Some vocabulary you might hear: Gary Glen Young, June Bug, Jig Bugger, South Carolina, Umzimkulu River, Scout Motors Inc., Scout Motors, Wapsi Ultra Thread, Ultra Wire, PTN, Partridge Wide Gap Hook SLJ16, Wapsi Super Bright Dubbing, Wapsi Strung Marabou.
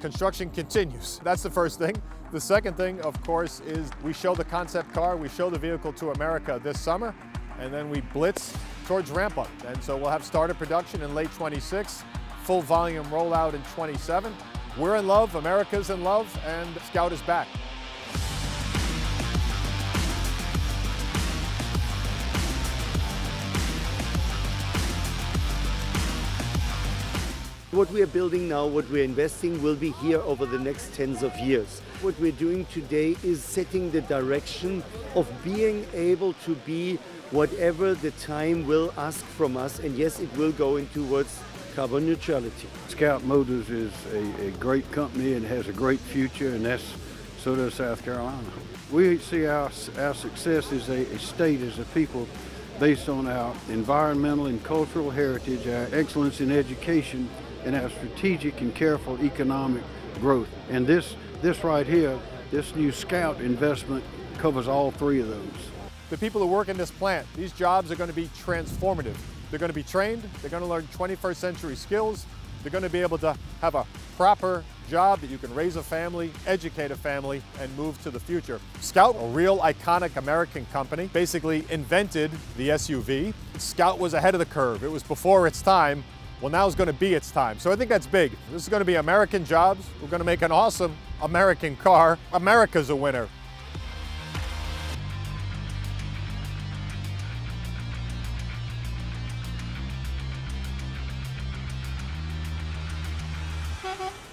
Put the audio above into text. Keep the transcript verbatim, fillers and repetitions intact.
construction continues. That's the first thing. The second thing, of course, is we show the concept car, we show the vehicle to America this summer, and then we blitz towards ramp up. And so we'll have start of production in late twenty-six, full volume rollout in twenty-seven. We're in love, America's in love, and Scout is back. What we are building now, what we are investing, will be here over the next tens of years. What we're doing today is setting the direction of being able to be whatever the time will ask from us, and yes, it will go in towards carbon neutrality. Scout Motors is a, a great company and has a great future, and that's so does South Carolina. We see our, our success as a, a state, as a people, based on our environmental and cultural heritage, our excellence in education, and our strategic and careful economic growth. And this, this right here, this new Scout investment covers all three of those. The people who work in this plant, these jobs are going to be transformative. They're going to be trained, they're going to learn twenty-first century skills, they're going to be able to have a proper job that you can raise a family, educate a family, and move to the future. Scout, a real iconic American company, basically invented the S U V. Scout was ahead of the curve. It was before its time. Well, now is going to be its time. So I think that's big. This is going to be American jobs. We're going to make an awesome American car. America's a winner. Mm-hmm.